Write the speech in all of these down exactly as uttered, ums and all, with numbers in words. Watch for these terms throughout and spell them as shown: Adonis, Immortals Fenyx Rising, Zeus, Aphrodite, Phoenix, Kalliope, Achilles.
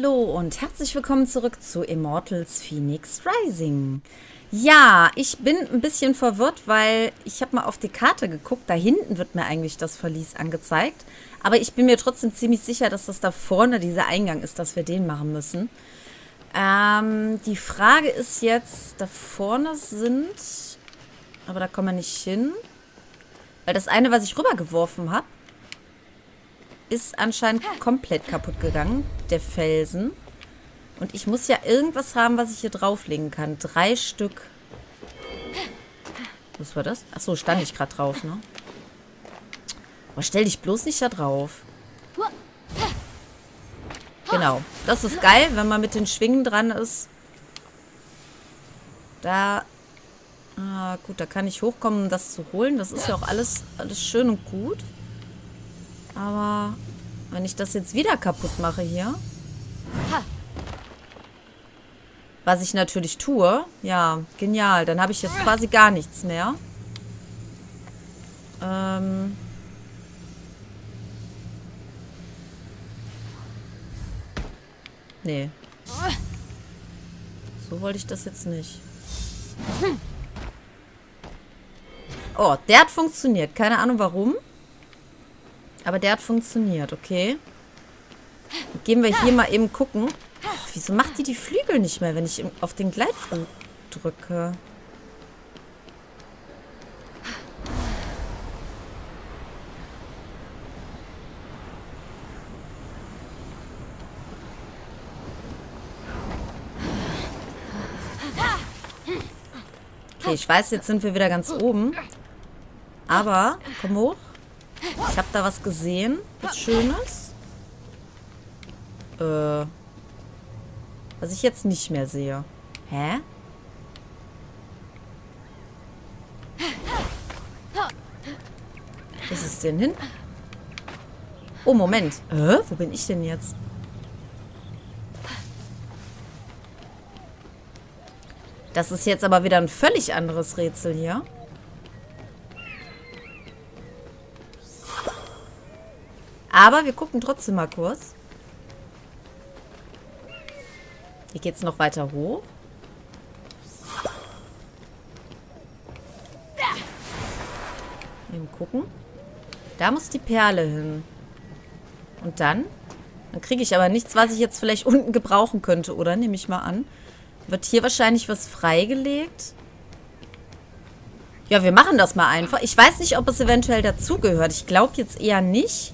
Hallo und herzlich willkommen zurück zu Immortals Fenyx Rising. Ja, ich bin ein bisschen verwirrt, weil ich habe mal auf die Karte geguckt. Da hinten wird mir eigentlich das Verlies angezeigt. Aber ich bin mir trotzdem ziemlich sicher, dass das da vorne dieser Eingang ist, dass wir den machen müssen. Ähm, die Frage ist jetzt, da vorne sind... Aber da kommen wir nicht hin. Weil das eine, was ich rübergeworfen habe, ist anscheinend komplett kaputt gegangen, der Felsen. Und ich muss ja irgendwas haben, was ich hier drauflegen kann. Drei Stück. Was war das? Achso, stand ich gerade drauf, ne? Aber stell dich bloß nicht da drauf. Genau. Das ist geil, wenn man mit den Schwingen dran ist. Da... Ah, gut, da kann ich hochkommen, um das zu holen. Das ist ja auch alles, alles schön und gut. Aber wenn ich das jetzt wieder kaputt mache hier... Was ich natürlich tue. Ja, genial. Dann habe ich jetzt quasi gar nichts mehr. Ähm... Nee. So wollte ich das jetzt nicht. Oh, der hat funktioniert. Keine Ahnung warum. Aber der hat funktioniert, okay. Dann gehen wir hier mal eben gucken. Och, wieso macht die die Flügel nicht mehr, wenn ich auf den Gleitflug drücke? Okay, ich weiß, jetzt sind wir wieder ganz oben. Aber, komm hoch. Ich habe da was gesehen. Was Schönes. Äh. Was ich jetzt nicht mehr sehe. Hä? Was ist denn hin? Oh, Moment. Äh, wo bin ich denn jetzt? Das ist jetzt aber wieder ein völlig anderes Rätsel hier. Aber wir gucken trotzdem mal kurz. Hier geht es noch weiter hoch. Eben gucken. Da muss die Perle hin. Und dann? Dann kriege ich aber nichts, was ich jetzt vielleicht unten gebrauchen könnte, oder? Nehme ich mal an. Wird hier wahrscheinlich was freigelegt? Ja, wir machen das mal einfach. Ich weiß nicht, ob es eventuell dazugehört. Ich glaube jetzt eher nicht.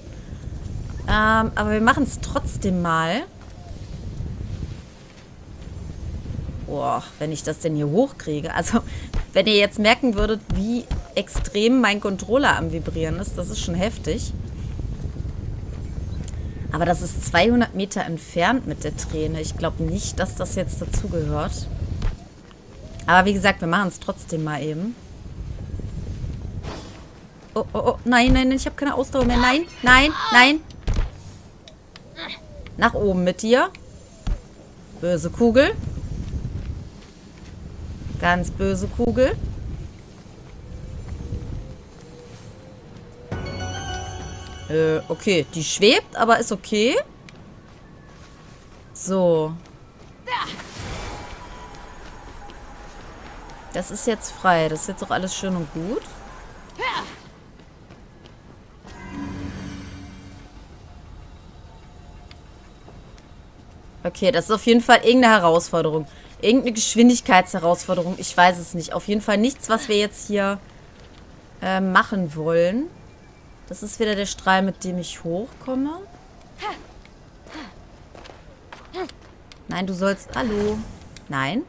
Ähm, aber wir machen es trotzdem mal. Boah, wenn ich das denn hier hochkriege. Also, wenn ihr jetzt merken würdet, wie extrem mein Controller am Vibrieren ist. Das ist schon heftig. Aber das ist zweihundert Meter entfernt mit der Träne. Ich glaube nicht, dass das jetzt dazugehört. Aber wie gesagt, wir machen es trotzdem mal eben. Oh, oh, oh. Nein, nein, nein. Ich habe keine Ausdauer mehr. Nein, nein, nein. Nach oben mit dir. Böse Kugel. Ganz böse Kugel. Äh, okay. Die schwebt, aber ist okay. So. Das ist jetzt frei. Das ist jetzt auch alles schön und gut. Okay, das ist auf jeden Fall irgendeine Herausforderung. Irgendeine Geschwindigkeitsherausforderung. Ich weiß es nicht. Auf jeden Fall nichts, was wir jetzt hier äh, machen wollen. Das ist wieder der Strahl, mit dem ich hochkomme. Nein, du sollst... Hallo. Nein.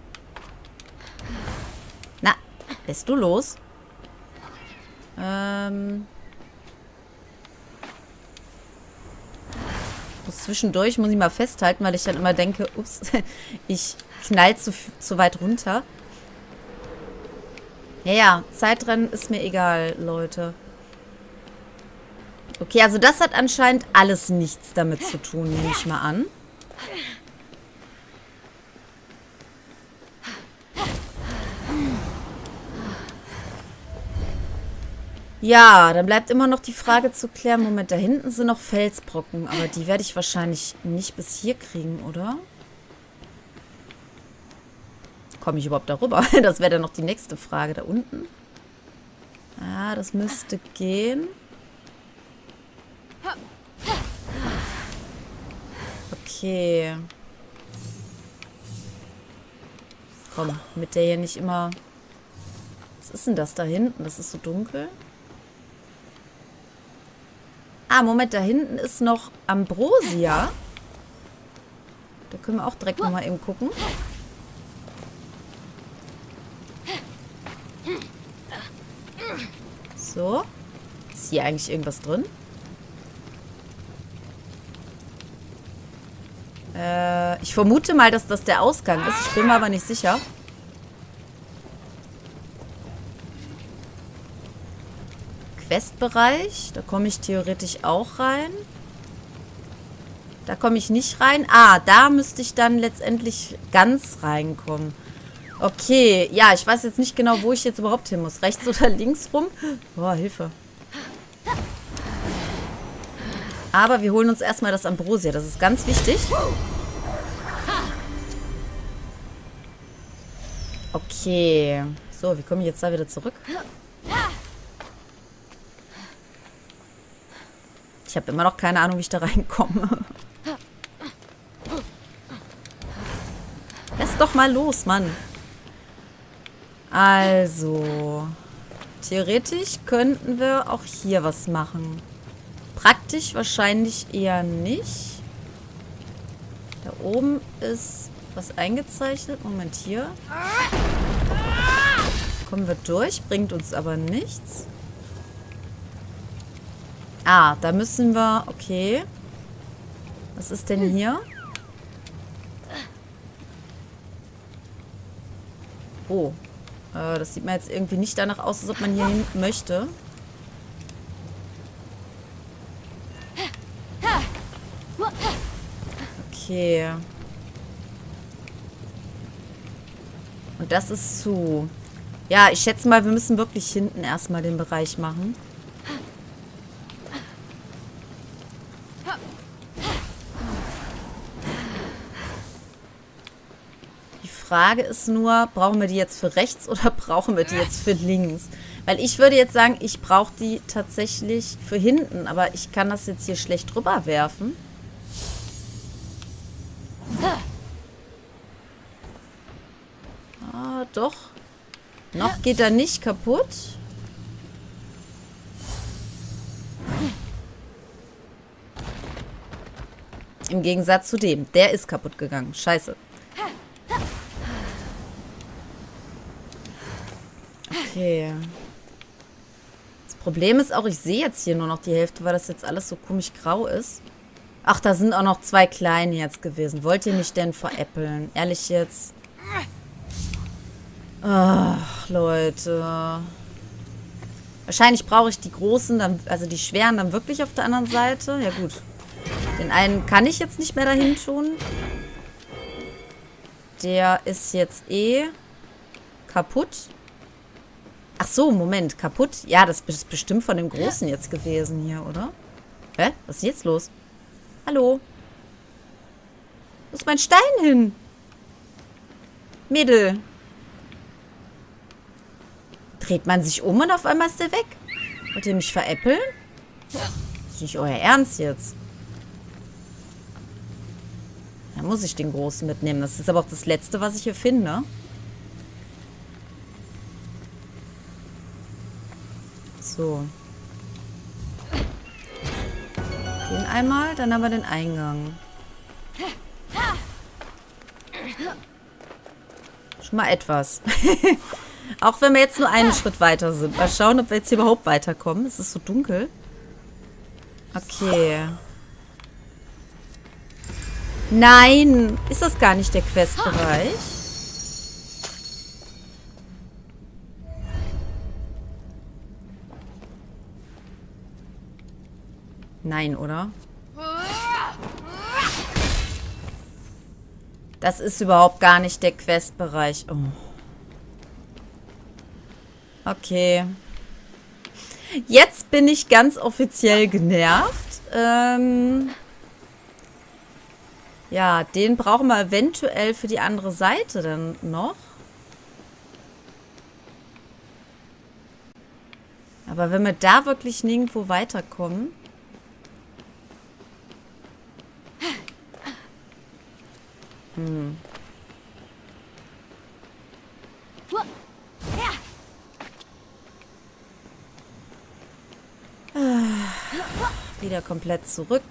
Na, bist du los? Ähm... Zwischendurch muss ich mal festhalten, weil ich dann immer denke, ups, ich knall zu, zu weit runter. Ja, ja, Zeitrennen ist mir egal, Leute. Okay, also das hat anscheinend alles nichts damit zu tun, nehme ich mal an. Ja, dann bleibt immer noch die Frage zu klären. Moment, da hinten sind noch Felsbrocken, aber die werde ich wahrscheinlich nicht bis hier kriegen, oder? Komme ich überhaupt darüber? Das wäre dann noch die nächste Frage da unten. Ah, das müsste gehen. Okay. Komm, mit der hier nicht immer... Was ist denn das da hinten? Das ist so dunkel. Ah, Moment, da hinten ist noch Ambrosia. Da können wir auch direkt nochmal eben gucken. So. Ist hier eigentlich irgendwas drin? Äh, ich vermute mal, dass das der Ausgang ist. Ich bin mir aber nicht sicher. Questbereich. Da komme ich theoretisch auch rein. Da komme ich nicht rein. Ah, da müsste ich dann letztendlich ganz reinkommen. Okay, ja, ich weiß jetzt nicht genau, wo ich jetzt überhaupt hin muss. Rechts oder links rum? Boah, Hilfe. Aber wir holen uns erstmal das Ambrosia. Das ist ganz wichtig. Okay. So, wie komme ich jetzt da wieder zurück? Ich habe immer noch keine Ahnung, wie ich da reinkomme. Lass doch mal los, Mann. Also, theoretisch könnten wir auch hier was machen. Praktisch wahrscheinlich eher nicht. Da oben ist was eingezeichnet. Moment, hier. Kommen wir durch, bringt uns aber nichts. Ah, da müssen wir... Okay. Was ist denn hier? Oh. Äh, das sieht mir jetzt irgendwie nicht danach aus, als ob man hier hin möchte. Okay. Und das ist zu... Ja, ich schätze mal, wir müssen wirklich hinten erstmal den Bereich machen. Die Frage ist nur, brauchen wir die jetzt für rechts oder brauchen wir die jetzt für links? Weil ich würde jetzt sagen, ich brauche die tatsächlich für hinten, aber ich kann das jetzt hier schlecht rüberwerfen. Ah, doch. Noch geht er nicht kaputt. Im Gegensatz zu dem. Der ist kaputt gegangen. Scheiße. Okay. Das Problem ist auch, ich sehe jetzt hier nur noch die Hälfte, weil das jetzt alles so komisch grau ist. Ach, da sind auch noch zwei kleine jetzt gewesen. Wollt ihr mich denn veräppeln? Ehrlich jetzt? Ach, Leute. Wahrscheinlich brauche ich die großen, dann, also die schweren dann wirklich auf der anderen Seite. Ja gut. Den einen kann ich jetzt nicht mehr dahin tun. Der ist jetzt eh kaputt. Ach so, Moment, kaputt? Ja, das ist bestimmt von dem Großen jetzt gewesen hier, oder? Hä? Was ist jetzt los? Hallo? Wo ist mein Stein hin? Mädel. Dreht man sich um und auf einmal ist der weg. Wollt ihr mich veräppeln? Ist nicht euer Ernst jetzt. Dann muss ich den Großen mitnehmen. Das ist aber auch das Letzte, was ich hier finde. So. Den einmal, dann haben wir den Eingang. Schon mal etwas. Auch wenn wir jetzt nur einen Schritt weiter sind. Mal schauen, ob wir jetzt hier überhaupt weiterkommen. Es ist so dunkel. Okay. Nein! Ist das gar nicht der Questbereich? Nein, oder? Das ist überhaupt gar nicht der Questbereich. Oh. Okay. Jetzt bin ich ganz offiziell genervt. Ähm ja, den brauchen wir eventuell für die andere Seite dann noch. Aber wenn wir da wirklich nirgendwo weiterkommen... Hm. Wieder komplett zurück.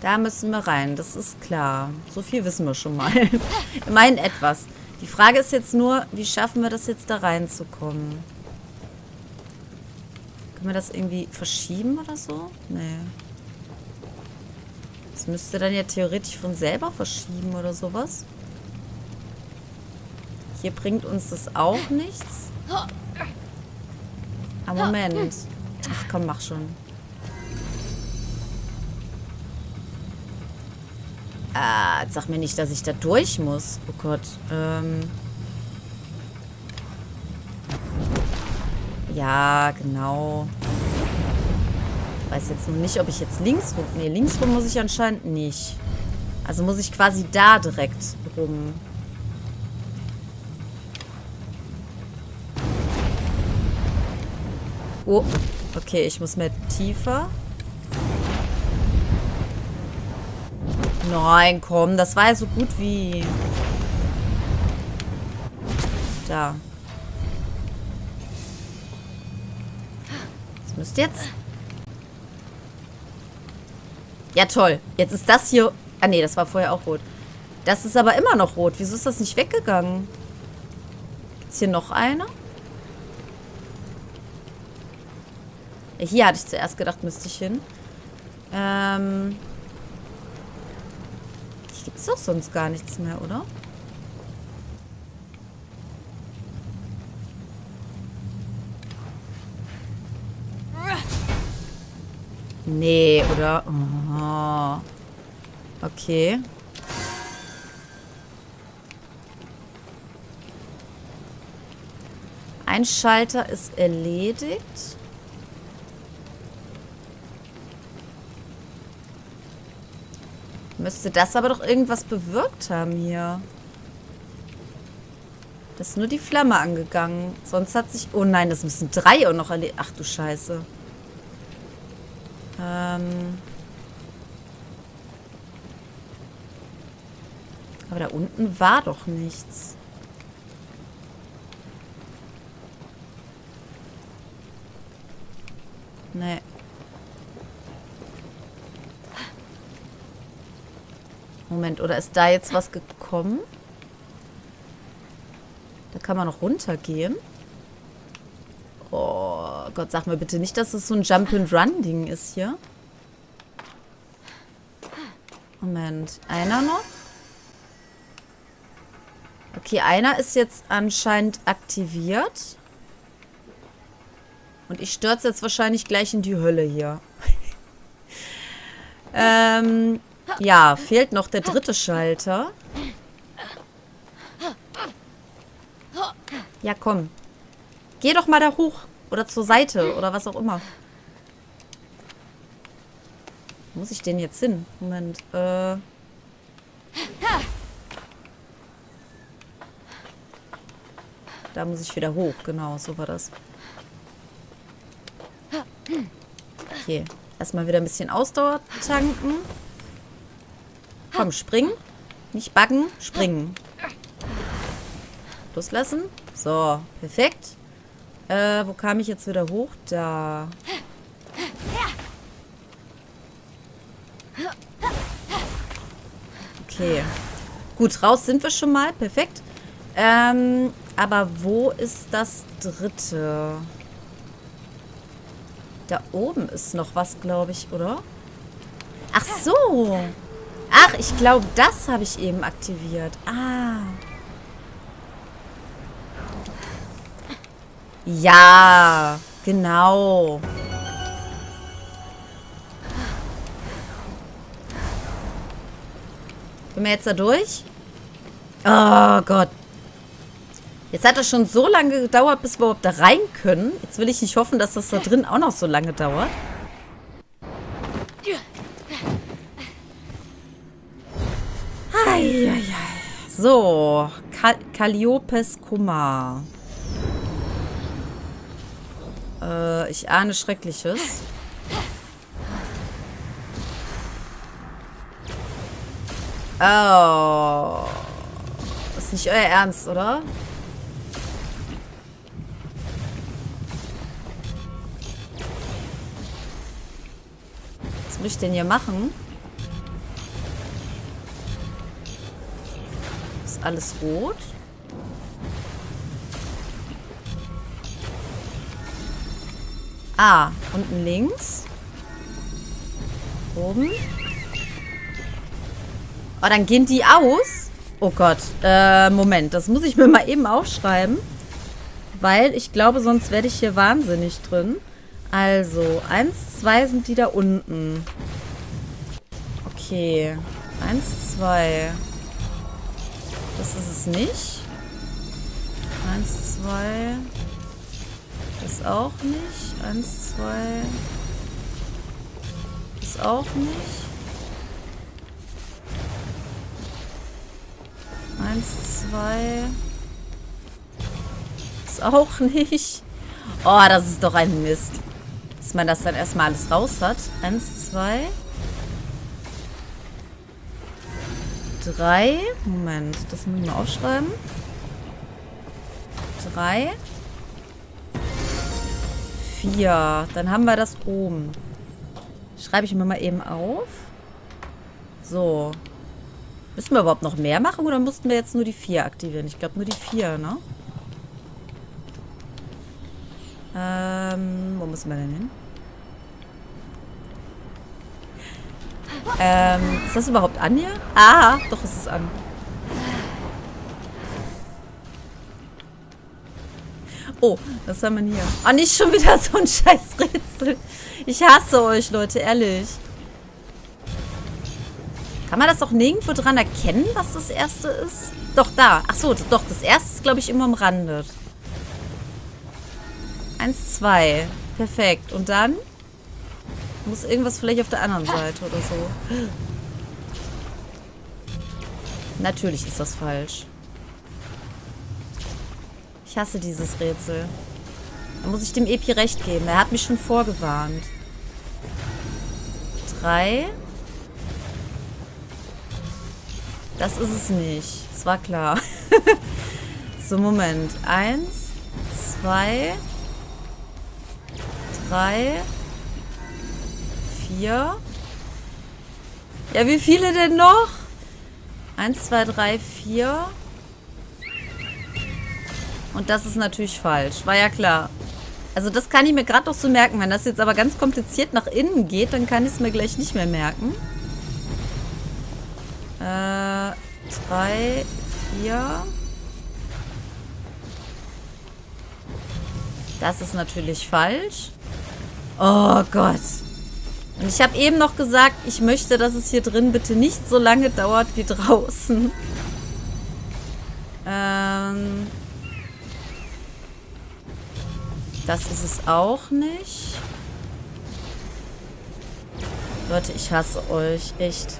Da müssen wir rein, das ist klar. So viel wissen wir schon mal. Immerhin etwas. Die Frage ist jetzt nur, wie schaffen wir das jetzt da reinzukommen? Können wir das irgendwie verschieben oder so? Nee. Das müsste dann ja theoretisch von selber verschieben oder sowas. Hier bringt uns das auch nichts. Ah, Moment. Ach komm, mach schon. Ah, jetzt sag mir nicht, dass ich da durch muss. Oh Gott. Ähm. Ja, genau. Ich weiß jetzt nur nicht, ob ich jetzt links rum... Nee, links rum muss ich anscheinend nicht. Also muss ich quasi da direkt rum... Oh, okay, ich muss mehr tiefer. Nein, komm, das war ja so gut wie... Da. Das müsste jetzt... Ja, toll. Jetzt ist das hier... Ah, nee, das war vorher auch rot. Das ist aber immer noch rot. Wieso ist das nicht weggegangen? Gibt's hier noch eine? Hier hatte ich zuerst gedacht, müsste ich hin. Ähm. Hier gibt es doch sonst gar nichts mehr, oder? Nee, oder? Oh. Okay. Ein Schalter ist erledigt. Müsste das aber doch irgendwas bewirkt haben hier. Das ist nur die Flamme angegangen. Sonst hat sich... Oh nein, das müssen drei auch noch erledigt. Ach du Scheiße. Ähm. Aber da unten war doch nichts. Nee. Moment, oder ist da jetzt was gekommen? Da kann man noch runtergehen. Oh Gott, sag mir bitte nicht, dass es das so ein Jump-and-Run-Ding ist hier. Moment, einer noch? Okay, einer ist jetzt anscheinend aktiviert. Und ich stürze jetzt wahrscheinlich gleich in die Hölle hier. ähm... Ja, fehlt noch der dritte Schalter. Ja, komm. Geh doch mal da hoch. Oder zur Seite. Oder was auch immer. Wo muss ich denn jetzt hin? Moment. Äh. Da muss ich wieder hoch. Genau, so war das. Okay. Erstmal wieder ein bisschen Ausdauer tanken. Komm, springen. Nicht backen, springen. Loslassen. So, perfekt. Äh, wo kam ich jetzt wieder hoch? Da. Okay. Gut, raus sind wir schon mal. Perfekt. Ähm, aber wo ist das dritte? Da oben ist noch was, glaube ich, oder? Ach so. Ach, ich glaube, das habe ich eben aktiviert. Ah. Ja, genau. Bin mir jetzt da durch? Oh Gott. Jetzt hat das schon so lange gedauert, bis wir überhaupt da rein können. Jetzt will ich nicht hoffen, dass das da drin auch noch so lange dauert. Eieiei. So, Kall Kalliopes Kummer. Äh, ich ahne Schreckliches. Oh. Ist nicht euer Ernst, oder? Was will ich denn hier machen? Ist alles rot? Ah, unten links. Oben. Oh, dann gehen die aus. Oh Gott. Äh, Moment. Das muss ich mir mal eben aufschreiben. Weil ich glaube, sonst werde ich hier wahnsinnig drin. Also, eins, zwei sind die da unten. Okay. Eins, zwei. Das ist es nicht. Eins, zwei. Das auch nicht. Eins, zwei. Das auch nicht. Eins, zwei. Ist auch nicht. Oh, das ist doch ein Mist. Dass man das dann erstmal alles raus hat. Eins, zwei. Drei. Moment, das muss ich mal aufschreiben. Drei. Vier. Dann haben wir das oben. Schreibe ich mir mal eben auf. So. Müssen wir überhaupt noch mehr machen oder mussten wir jetzt nur die vier aktivieren? Ich glaube nur die vier, ne? Ähm, wo müssen wir denn hin? Ähm, ist das überhaupt an hier? Ah, doch, ist es an. Oh, was haben wir denn hier? Ah, nicht schon wieder so ein scheiß Rätsel. Ich hasse euch, Leute, ehrlich. Kann man das doch nirgendwo dran erkennen, was das erste ist? Doch, da. Ach so, doch, das erste ist, glaube ich, immer umrandet. Eins, zwei. Perfekt. Und dann muss irgendwas vielleicht auf der anderen Seite oder so. Natürlich ist das falsch. Ich hasse dieses Rätsel. Da muss ich dem Epi recht geben. Er hat mich schon vorgewarnt. Drei... Das ist es nicht. Das war klar. So, Moment. Eins, zwei, drei, vier. Ja, wie viele denn noch? Eins, zwei, drei, vier. Und das ist natürlich falsch. War ja klar. Also das kann ich mir gerade noch so merken. Wenn das jetzt aber ganz kompliziert nach innen geht, dann kann ich es mir gleich nicht mehr merken. Äh, drei, vier. Das ist natürlich falsch. Oh Gott. Und ich habe eben noch gesagt, ich möchte, dass es hier drin bitte nicht so lange dauert wie draußen. Ähm. Das ist es auch nicht. Leute, ich hasse euch. Echt.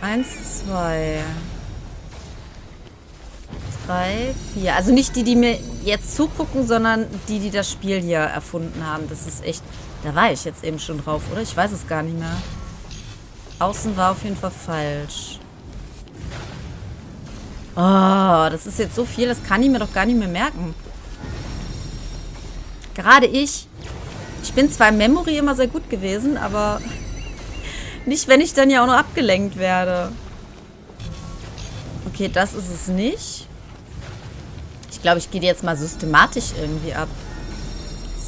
Eins, zwei, drei, vier. Also nicht die, die mir jetzt zugucken, sondern die, die das Spiel hier erfunden haben. Das ist echt... Da war ich jetzt eben schon drauf, oder? Ich weiß es gar nicht mehr. Außen war auf jeden Fall falsch. Oh, das ist jetzt so viel, das kann ich mir doch gar nicht mehr merken. Gerade ich. Ich bin zwar im Memory immer sehr gut gewesen, aber... Nicht, wenn ich dann ja auch noch abgelenkt werde. Okay, das ist es nicht. Ich glaube, ich gehe die jetzt mal systematisch irgendwie ab.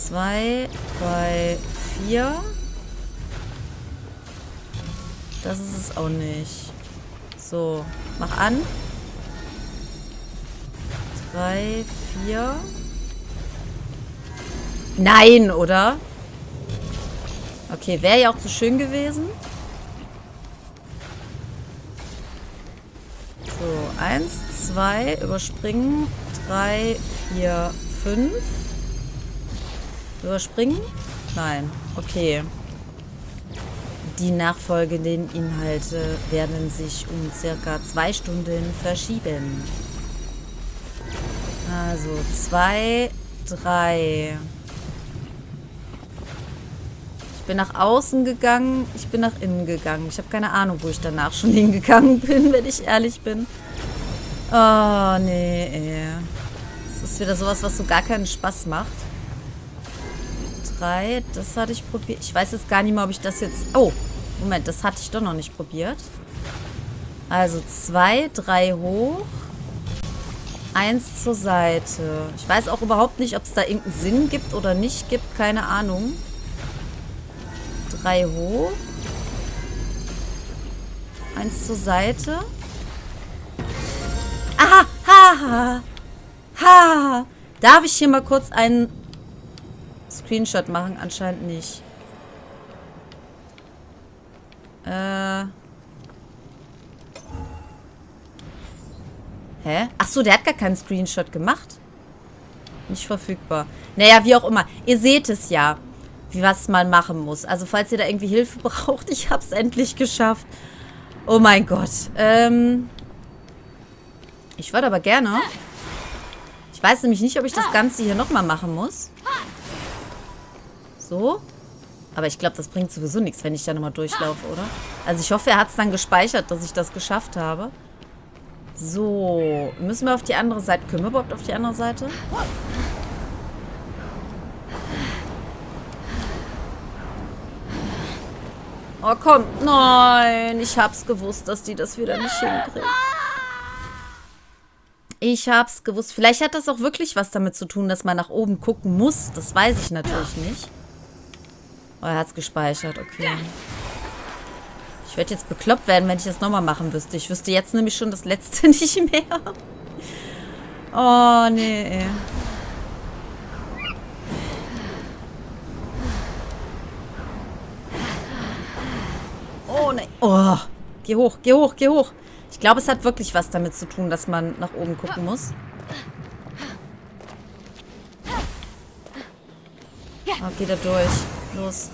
Zwei, drei, vier. Das ist es auch nicht. So, mach an. Drei, vier. Nein, oder? Okay, wäre ja auch zu schön gewesen. So, eins, zwei, überspringen. drei, vier, fünf. Überspringen? Nein. Okay. Die nachfolgenden Inhalte werden sich um circa zwei Stunden verschieben. Also zwei, drei. Ich bin nach außen gegangen, ich bin nach innen gegangen. Ich habe keine Ahnung, wo ich danach schon hingegangen bin, wenn ich ehrlich bin. Oh, nee, ey. Das ist wieder sowas, was so gar keinen Spaß macht. drei, das hatte ich probiert. Ich weiß jetzt gar nicht mehr, ob ich das jetzt... Oh, Moment, das hatte ich doch noch nicht probiert. Also zwei, drei hoch. eins zur Seite. Ich weiß auch überhaupt nicht, ob es da irgendeinen Sinn gibt oder nicht gibt. Keine Ahnung. drei hoch. eins zur Seite. Aha! Haha! Ha! Darf ich hier mal kurz einen Screenshot machen? Anscheinend nicht. Äh... Hä? Achso, der hat gar keinen Screenshot gemacht. Nicht verfügbar. Naja, wie auch immer. Ihr seht es ja, wie was man machen muss. Also, falls ihr da irgendwie Hilfe braucht, ich hab's endlich geschafft. Oh mein Gott. Ähm. Ich würde aber gerne... Ich weiß nämlich nicht, ob ich das Ganze hier nochmal machen muss. So. Aber ich glaube, das bringt sowieso nichts, wenn ich da nochmal durchlaufe, oder? Also, ich hoffe, er hat es dann gespeichert, dass ich das geschafft habe. So, müssen wir auf die andere Seite? Können wir überhaupt auf die andere Seite? Oh, komm. Nein, ich hab's gewusst, dass die das wieder nicht hinkriegen. Ich hab's gewusst. Vielleicht hat das auch wirklich was damit zu tun, dass man nach oben gucken muss. Das weiß ich natürlich nicht. Oh, er hat's gespeichert. Okay. Ich werde jetzt bekloppt werden, wenn ich das nochmal machen wüsste. Ich wüsste jetzt nämlich schon das letzte nicht mehr. Oh, nee. Oh, nee. Oh, geh hoch, geh hoch, geh hoch. Ich glaube, es hat wirklich was damit zu tun, dass man nach oben gucken muss. Oh, geh da durch. Los.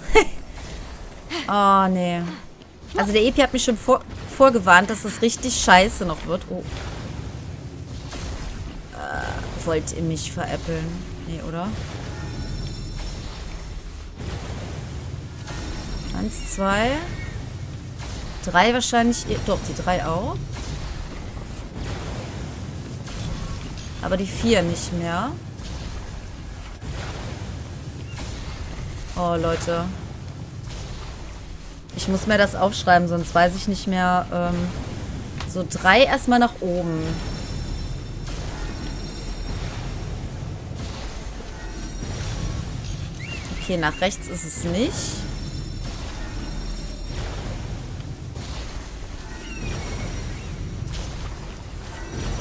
Oh, nee. Also der Epi hat mich schon vor, vorgewarnt, dass es richtig scheiße noch wird. Oh. Äh, wollt ihr mich veräppeln? Nee, oder? Eins, zwei. Drei wahrscheinlich. Doch, die drei auch. Aber die vier nicht mehr. Oh, Leute. Ich muss mir das aufschreiben, sonst weiß ich nicht mehr. Ähm, so, drei erstmal nach oben. Okay, nach rechts ist es nicht.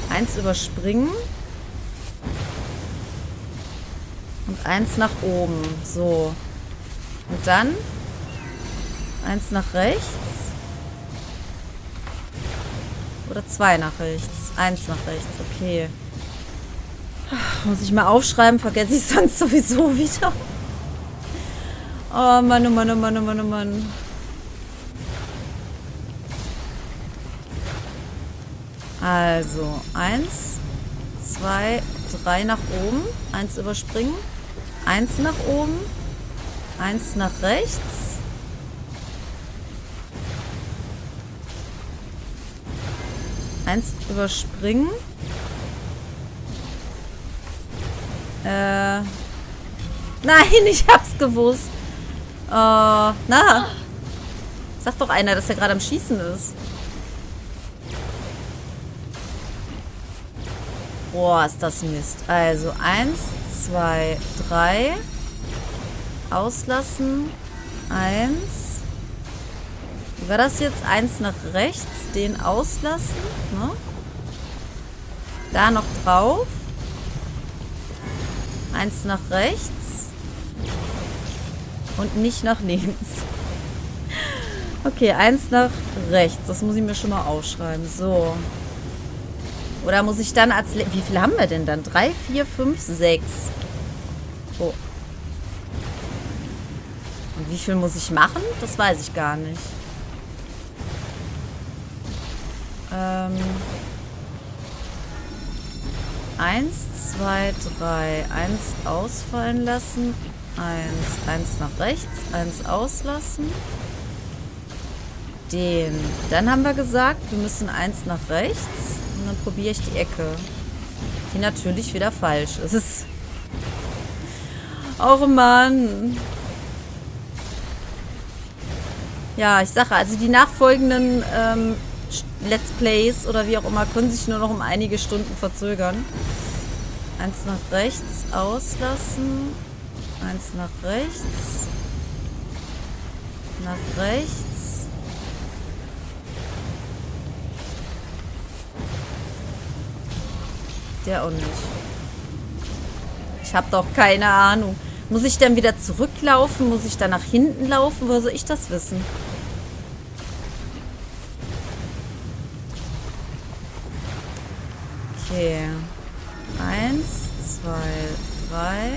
Eins überspringen. Und eins nach oben. So. Und dann... Eins nach rechts. Oder zwei nach rechts. Eins nach rechts, okay. Muss ich mal aufschreiben, vergesse ich sonst sowieso wieder. Oh Mann, oh Mann, oh Mann, oh Mann, oh Mann. Also, eins, zwei, drei nach oben. Eins überspringen. Eins nach oben. Eins nach rechts. Eins überspringen. Äh. Nein, ich hab's gewusst. Äh, na. Sagt doch einer, dass er gerade am Schießen ist. Boah, ist das Mist. Also, eins, zwei, drei. Auslassen. Eins. Wie war das jetzt? Eins nach rechts, den auslassen. Ne? Da noch drauf. Eins nach rechts. Und nicht nach links. Okay, eins nach rechts. Das muss ich mir schon mal aufschreiben. So. Oder muss ich dann als... Wie viele haben wir denn dann? Drei, vier, fünf, sechs. Oh. Und wie viel muss ich machen? Das weiß ich gar nicht. Ähm... Eins, zwei, drei. Eins ausfallen lassen. Eins. Eins nach rechts. Eins auslassen. Den. Dann haben wir gesagt, wir müssen eins nach rechts. Und dann probiere ich die Ecke. Die natürlich wieder falsch ist. Oh Mann. Ja, ich sage, also die nachfolgenden... Ähm, Let's Plays oder wie auch immer, können sich nur noch um einige Stunden verzögern. Eins nach rechts, auslassen. Eins nach rechts. Nach rechts. Der auch nicht. Ich habe doch keine Ahnung. Muss ich dann wieder zurücklaufen? Muss ich dann nach hinten laufen? Woher soll ich das wissen? Okay. Eins, zwei, drei.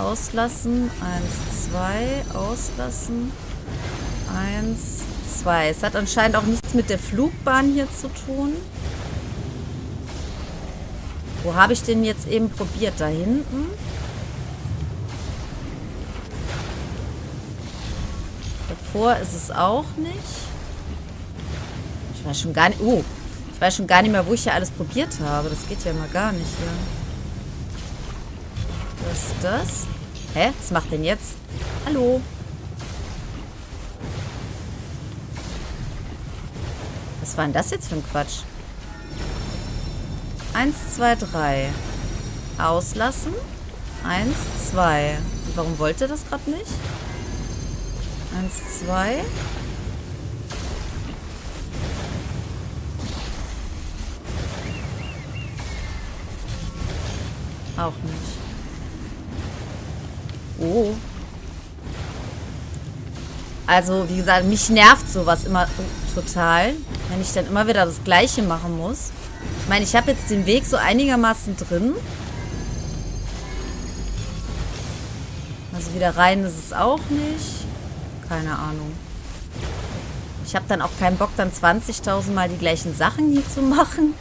Auslassen. Eins, zwei. Auslassen. Eins, zwei. Es hat anscheinend auch nichts mit der Flugbahn hier zu tun. Wo habe ich den jetzt eben probiert? Da hinten? Davor ist es auch nicht. Ich weiß schon gar nicht... Oh! Ich weiß schon gar nicht mehr, wo ich hier alles probiert habe. Das geht ja mal gar nicht hier. Was ist das? Hä? Was macht denn jetzt? Hallo? Was war denn das jetzt für ein Quatsch? Eins, zwei, drei. Auslassen. Eins, zwei. Und warum wollte das gerade nicht? Eins, zwei... Auch nicht. Oh. Also, wie gesagt, mich nervt sowas immer total, wenn ich dann immer wieder das Gleiche machen muss. Ich meine, ich habe jetzt den Weg so einigermaßen drin. Also wieder rein ist es auch nicht. Keine Ahnung. Ich habe dann auch keinen Bock, dann zwanzigtausend Mal die gleichen Sachen hier zu machen.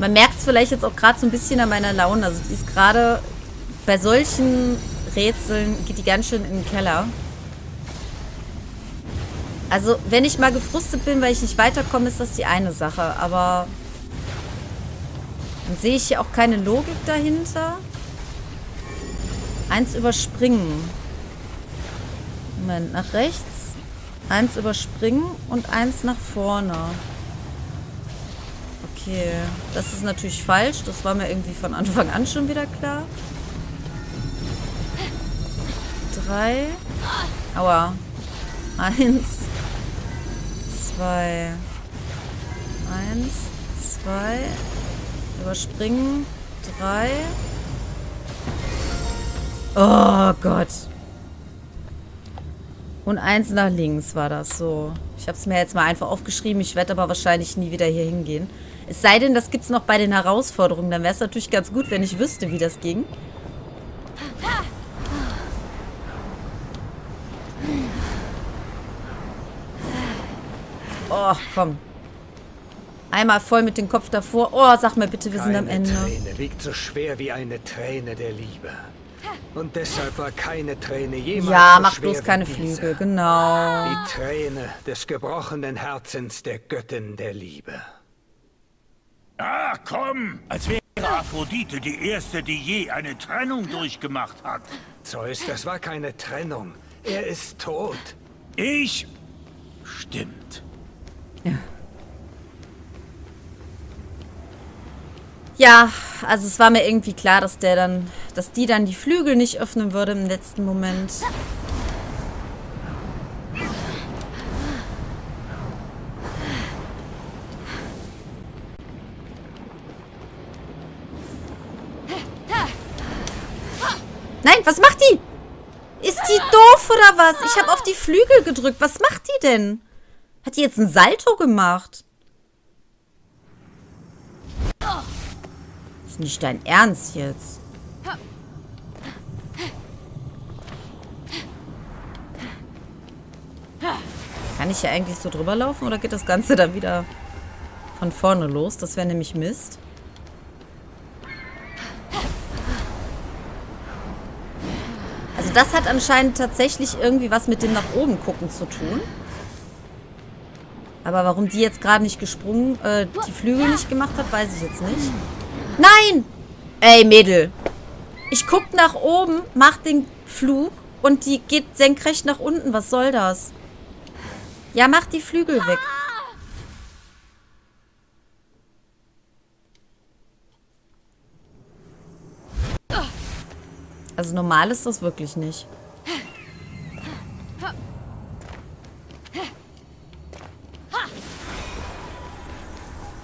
Man merkt es vielleicht jetzt auch gerade so ein bisschen an meiner Laune. Also die ist gerade bei solchen Rätseln, geht die ganz schön in den Keller. Also wenn ich mal gefrustet bin, weil ich nicht weiterkomme, ist das die eine Sache. Aber dann sehe ich hier auch keine Logik dahinter. Eins überspringen. Moment, nach rechts. Eins überspringen und eins nach vorne. Okay, das ist natürlich falsch. Das war mir irgendwie von Anfang an schon wieder klar. Drei. Aua. Eins. Zwei. Eins. Zwei. Überspringen. Drei. Oh Gott. Und eins nach links war das so. Ich habe es mir jetzt mal einfach aufgeschrieben. Ich werde aber wahrscheinlich nie wieder hier hingehen. Es sei denn, das gibt es noch bei den Herausforderungen. Dann wäre es natürlich ganz gut, wenn ich wüsste, wie das ging. Oh, komm. Einmal voll mit dem Kopf davor. Oh, sag mir bitte, wir sind am Ende. Keine Träne wiegt so schwer wie eine Träne der Liebe. Und deshalb war keine Träne jemals ja, mach so bloß keine Flügel, genau. Die Träne des gebrochenen Herzens der Göttin der Liebe. Ah, komm! Als wäre Aphrodite die erste, die je eine Trennung durchgemacht hat. Zeus, das war keine Trennung. Er ist tot. Ich? Stimmt. Ja. Ja, also es war mir irgendwie klar, dass der dann, dass die dann die Flügel nicht öffnen würde im letzten Moment. Nein, was macht die? Ist die doof oder was? Ich habe auf die Flügel gedrückt. Was macht die denn? Hat die jetzt einen Salto gemacht? ist nicht dein Ernst jetzt. Kann ich hier eigentlich so drüber laufen oder geht das Ganze dann wieder von vorne los? Das wäre nämlich Mist. Also das hat anscheinend tatsächlich irgendwie was mit dem nach oben gucken zu tun. Aber warum die jetzt gerade nicht gesprungen, äh, die Flügel nicht gemacht hat, weiß ich jetzt nicht. Nein! Ey, Mädel. Ich guck nach oben, mach den Flug und die geht senkrecht nach unten. Was soll das? Ja, mach die Flügel weg. Also normal ist das wirklich nicht.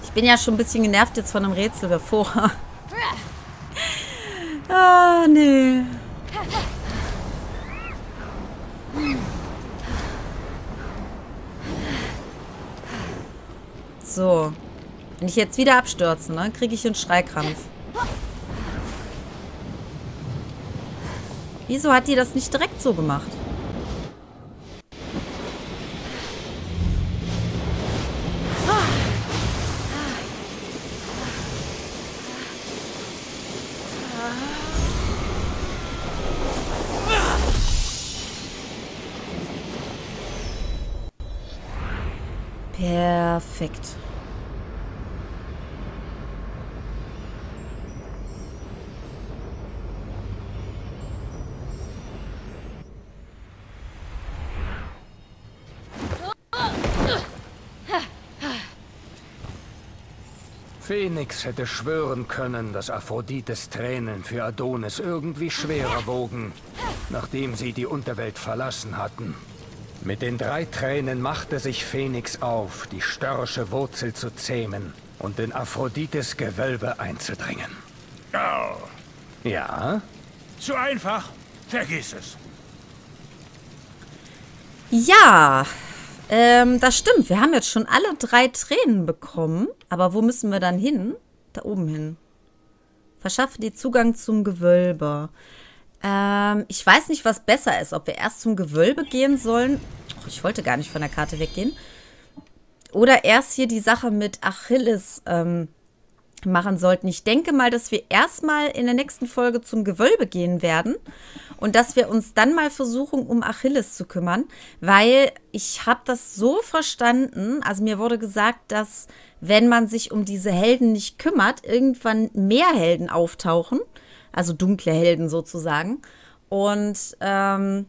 Ich bin ja schon ein bisschen genervt jetzt von dem Rätsel davor. Ah, nee. So. Wenn ich jetzt wieder abstürze, ne, kriege ich einen Schreikrampf. Wieso hat die das nicht direkt so gemacht? Perfekt. Phoenix hätte schwören können, dass Aphrodites Tränen für Adonis irgendwie schwerer wogen, nachdem sie die Unterwelt verlassen hatten. Mit den drei Tränen machte sich Phoenix auf, die störrische Wurzel zu zähmen und in Aphrodites Gewölbe einzudringen. Oh. Ja? Zu einfach. Vergiss es. Ja. Ähm, das stimmt. Wir haben jetzt schon alle drei Tränen bekommen. Aber wo müssen wir dann hin? Da oben hin. Verschaffe dir Zugang zum Gewölbe. Ähm, ich weiß nicht, was besser ist. Ob wir erst zum Gewölbe gehen sollen. Och, ich wollte gar nicht von der Karte weggehen. Oder erst hier die Sache mit Achilles ähm, machen sollten. Ich denke mal, dass wir erstmal in der nächsten Folge zum Gewölbe gehen werden und dass wir uns dann mal versuchen, um Achilles zu kümmern, weil ich habe das so verstanden, also mir wurde gesagt, dass wenn man sich um diese Helden nicht kümmert, irgendwann mehr Helden auftauchen, also dunkle Helden sozusagen, und ähm,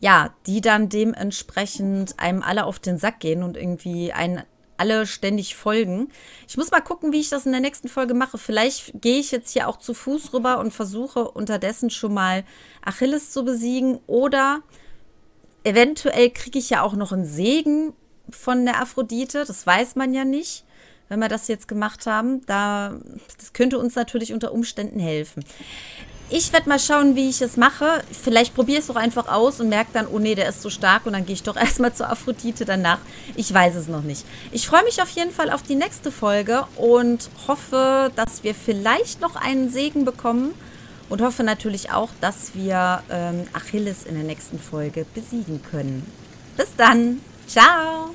ja, die dann dementsprechend einem alle auf den Sack gehen und irgendwie einen alle ständig folgen. Ich muss mal gucken, wie ich das in der nächsten Folge mache. Vielleicht gehe ich jetzt hier auch zu Fuß rüber und versuche unterdessen schon mal Achilles zu besiegen. Oder eventuell kriege ich ja auch noch einen Segen von der Aphrodite. Das weiß man ja nicht, wenn wir das jetzt gemacht haben. Da, das könnte uns natürlich unter Umständen helfen. Ich werde mal schauen, wie ich es mache. Vielleicht probiere ich es doch einfach aus und merke dann, oh nee, der ist so stark. Und dann gehe ich doch erstmal zur Aphrodite danach. Ich weiß es noch nicht. Ich freue mich auf jeden Fall auf die nächste Folge und hoffe, dass wir vielleicht noch einen Segen bekommen. Und hoffe natürlich auch, dass wir ähm, Achilles in der nächsten Folge besiegen können. Bis dann. Ciao.